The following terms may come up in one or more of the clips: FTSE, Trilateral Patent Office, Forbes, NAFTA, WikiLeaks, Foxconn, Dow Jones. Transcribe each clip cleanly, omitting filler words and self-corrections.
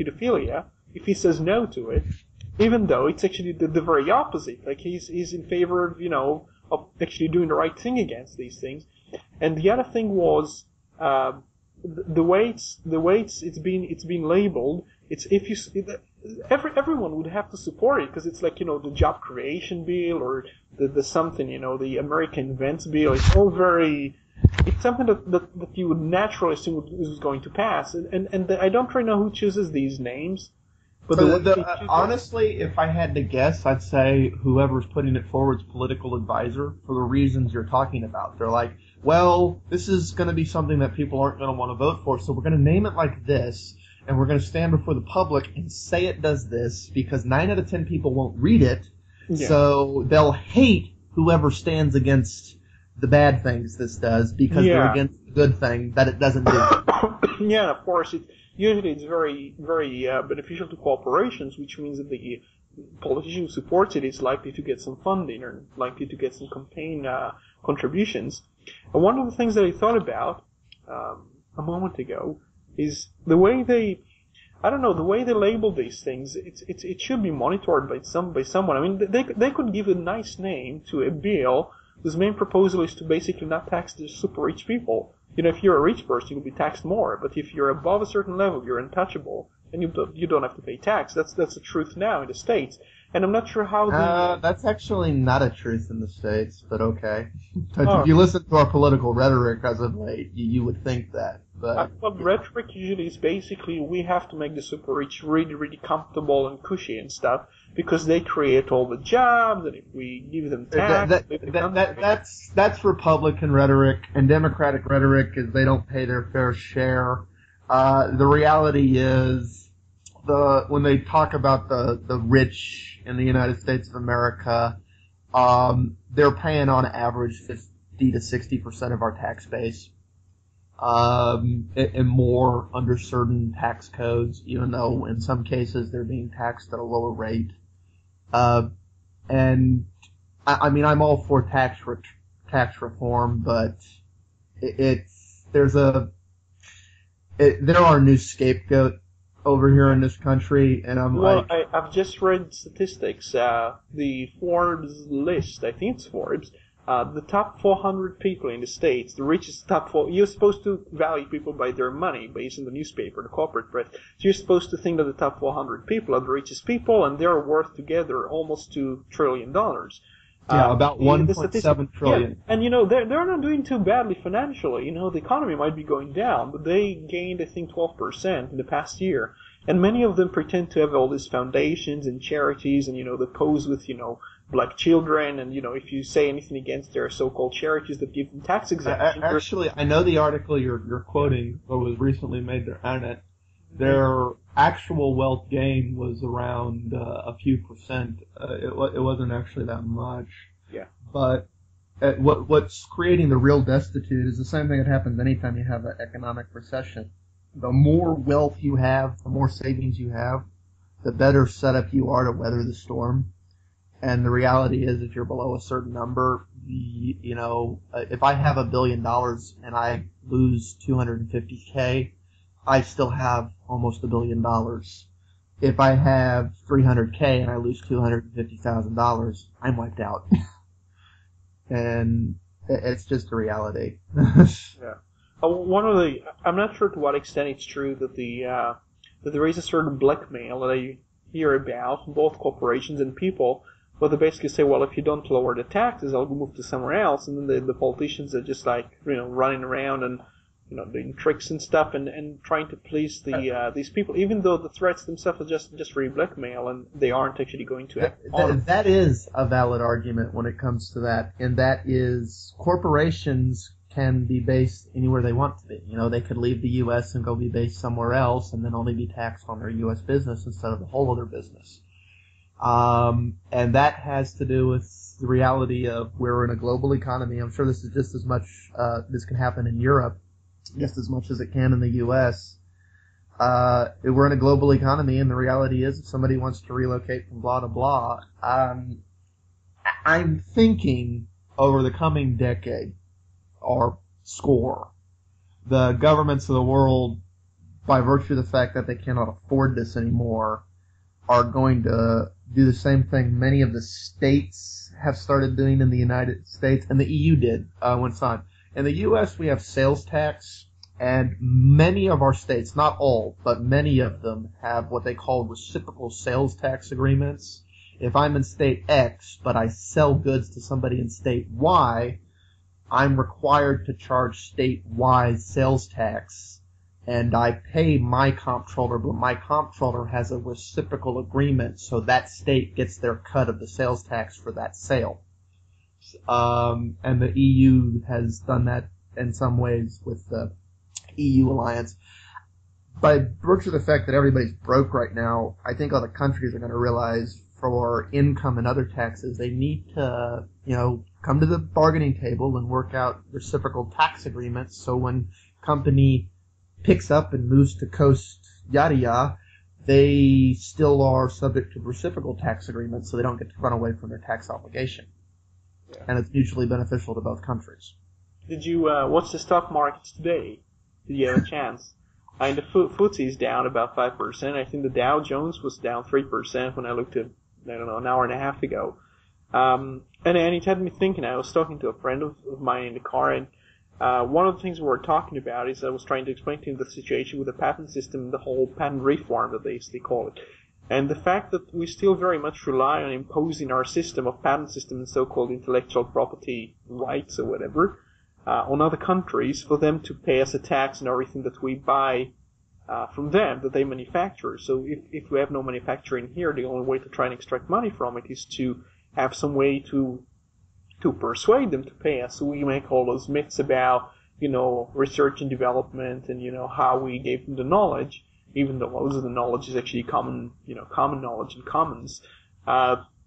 pedophilia if he says no to it, even though it's actually the very opposite. Like, he's in favor of, of actually doing the right thing against these things. And the other thing was, the way it's been labeled, it's if you, everyone would have to support it, because it's like, the job creation bill or the something, the American Invents bill. It's all very, it's something that you would naturally assume was going to pass. And I don't really know who chooses these names. But honestly, if I had to guess, I'd say whoever's putting it forward's political advisor, for the reasons you're talking about. They're like, well, this is going to be something that people aren't going to want to vote for, so we're going to name it like this, and we're going to stand before the public and say it does this, because 9 out of 10 people won't read it, yeah. So they'll hate whoever stands against the bad things this does, because yeah. They're against the good thing that it doesn't do. Yeah, of course, usually it's very, very beneficial to corporations, which means that the politician who supports it is likely to get some funding or likely to get some campaign contributions. And one of the things that I thought about a moment ago is the way they label these things. It should be monitored by someone. I mean, they could give a nice name to a bill whose main proposal is to basically not tax the super rich people. If you're a rich person, you'll be taxed more. But if you're above a certain level, you're untouchable, and you don't have to pay tax. That's the truth now in the States. And I'm not sure how. That's actually not a truth in the States, but okay. If you listen to our political rhetoric as of late, you would think that. But rhetoric usually is basically we have to make the super rich really, really comfortable and cushy and stuff, because they create all the jobs, and if we give them tax... That's Republican rhetoric, and Democratic rhetoric is they don't pay their fair share. The reality is, when they talk about the rich in the United States of America, they're paying on average 50 to 60% of our tax base, and more under certain tax codes, even though in some cases they're being taxed at a lower rate. And I'm all for tax reform, but there are new scapegoats over here in this country, and I've just read statistics. The Forbes list, I think it's Forbes, the top 400 people in the States, the richest top 4, you're supposed to value people by their money based on the newspaper, the corporate press. So you're supposed to think that the top 400 people are the richest people, and they're worth together almost $2 trillion. Yeah, about 1.7 trillion. Yeah. And they're not doing too badly financially. The economy might be going down, but they gained, I think, 12% in the past year. And many of them pretend to have all these foundations and charities, and they pose with black children, and if you say anything against their so-called charities that give them tax exemption. Actually, I know the article you're quoting that was recently made on it. Their actual wealth gain was around a few percent. It wasn't actually that much. Yeah. But what's creating the real destitute is the same thing that happens anytime you have an economic recession. The more wealth you have, the more savings you have, the better setup you are to weather the storm. And the reality is, if you're below a certain number, if I have $1 billion and I lose $250K, I still have almost $1 billion. If I have $300K and I lose $250,000, I'm wiped out. And it's just a reality. Yeah. I'm not sure to what extent it's true that there is a certain blackmail that I hear about from both corporations and people, where they basically say, well, if you don't lower the taxes, I'll move to somewhere else. And then the politicians are just like, running around and, doing tricks and stuff and trying to please these people, even though the threats themselves are just free blackmail, and they aren't actually going to act on it. That is a valid argument when it comes to that, and that is corporations can be based anywhere they want to be. They could leave the U.S. and go be based somewhere else and then only be taxed on their U.S. business instead of the whole other business. And that has to do with the reality of we're in a global economy. I'm sure this is just as much, this can happen in Europe just as much as it can in the U.S. We're in a global economy, and the reality is if somebody wants to relocate from blah to blah, I'm thinking over the coming decade or score, the governments of the world by virtue of the fact that they cannot afford this anymore, are going to do the same thing many of the states have started doing in the United States, and the EU did once on. In the U.S., we have sales tax, and many of our states, not all, but many of them have what they call reciprocal sales tax agreements. If I'm in state X, but I sell goods to somebody in state Y, I'm required to charge state Y sales tax, and I pay my comptroller, but my comptroller has a reciprocal agreement, so that state gets their cut of the sales tax for that sale. And the EU has done that in some ways with the EU alliance. By virtue of the fact that everybody's broke right now, I think other countries are going to realize for income and other taxes, they need to, come to the bargaining table and work out reciprocal tax agreements. So when company picks up and moves to coast yada yada, they still are subject to reciprocal tax agreements, so they don't get to run away from their tax obligation. Yeah. And it's mutually beneficial to both countries. Did you watch the stock markets today? Did you have a chance? I mean, the FTSE is down about 5%. I think the Dow Jones was down 3% when I looked at, an hour and a half ago. And it had me thinking. I was talking to a friend of mine in the car, and one of the things we were talking about is I was trying to explain to him the situation with the patent system, the whole patent reform that they call it. And the fact that we still very much rely on imposing our system of patent system and so-called intellectual property rights or whatever on other countries for them to pay us a tax on everything that we buy from them that they manufacture. So if we have no manufacturing here, the only way to try and extract money from it is to have some way to persuade them to pay us. So we make all those myths about, research and development and, how we gave them the knowledge, even though most of the knowledge is actually common knowledge and commons.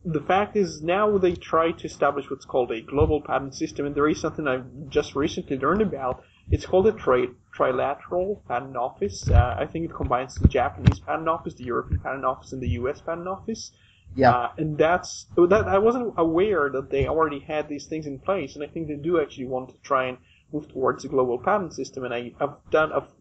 The fact is now they try to establish what's called a global patent system, and there is something I've just recently learned about. It's called the Trilateral Patent Office. I think it combines the Japanese Patent Office, the European Patent Office, and the U.S. Patent Office. Yeah. And that I wasn't aware that they already had these things in place, and I think they do actually want to try and move towards a global patent system, and I've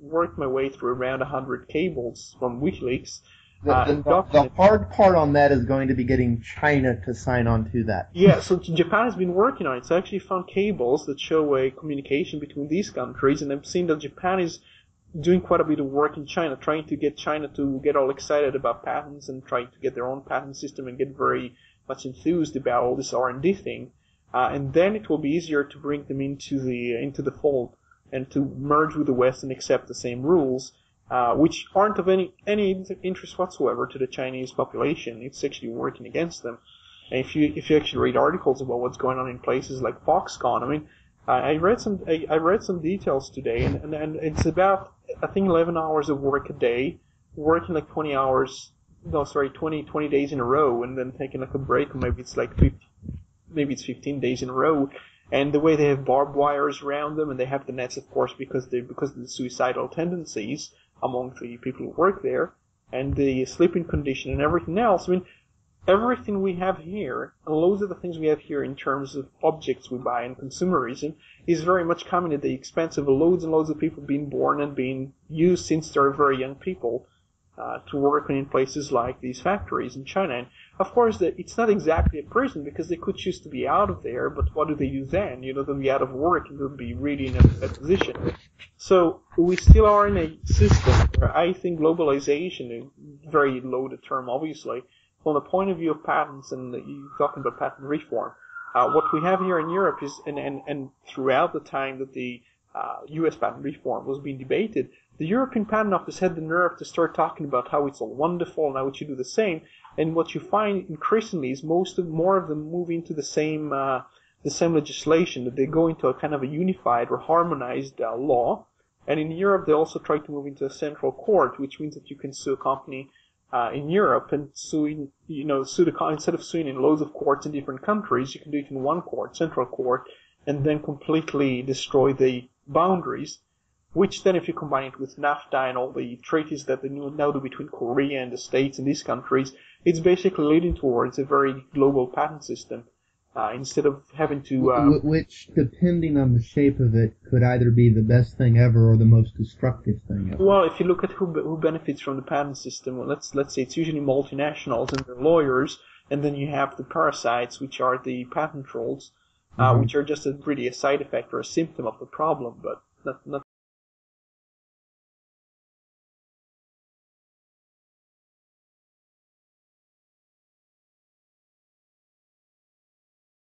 worked my way through around 100 cables from WikiLeaks. The hard part on that is going to be getting China to sign on to that. Yeah, so Japan has been working on it. So I actually found cables that show a communication between these countries, and I've seen that Japan is doing quite a bit of work in China, trying to get China to get all excited about patents and trying to get their own patent system and get very much enthused about all this R&D thing. And then it will be easier to bring them into the fold and to merge with the West and accept the same rules, which aren't of any interest whatsoever to the Chinese population. It's actually working against them. And if you actually read articles about what's going on in places like Foxconn, I read some details today, and it's about, I think, 11 hours of work a day, working like 20 days in a row, and then taking like a break. Maybe it's like 15 days in a row. And the way they have barbed wires around them, and they have the nets, of course, because of the suicidal tendencies among the people who work there, and the sleeping condition and everything else. Everything we have here, and loads of the things we have here in terms of objects we buy and consumerism, is very much coming at the expense of loads and loads of people being born and being used since they're very young people to work in places like these factories in China. And of course, it's not exactly a prison because they could choose to be out of there, but what do they do then? They'll be out of work and they'll be really in a bad position. So we still are in a system where I think globalization, very loaded term obviously, from the point of view of patents, and you're talking about patent reform, what we have here in Europe is, and throughout the time that the U.S. patent reform was being debated, the European Patent Office had the nerve to start talking about how it's all wonderful and how we should do the same. And what you find increasingly is more of them move into the same legislation, that they go into a kind of a unified or harmonized law. And in Europe, they also try to move into a central court, which means that you can sue a company in Europe, and instead of suing in loads of courts in different countries, you can do it in one court, central court, and then completely destroy the boundaries, which then if you combine it with NAFTA and all the treaties that they now do between Korea and the States and these countries, it's basically leading towards a very global patent system. instead of having to... which, depending on the shape of it, could either be the best thing ever or the most destructive thing ever. Well, if you look at who benefits from the patent system, well, let's say it's usually multinationals and their lawyers, and then you have the parasites, which are the patent trolls, which are just really a side effect or a symptom of the problem, but not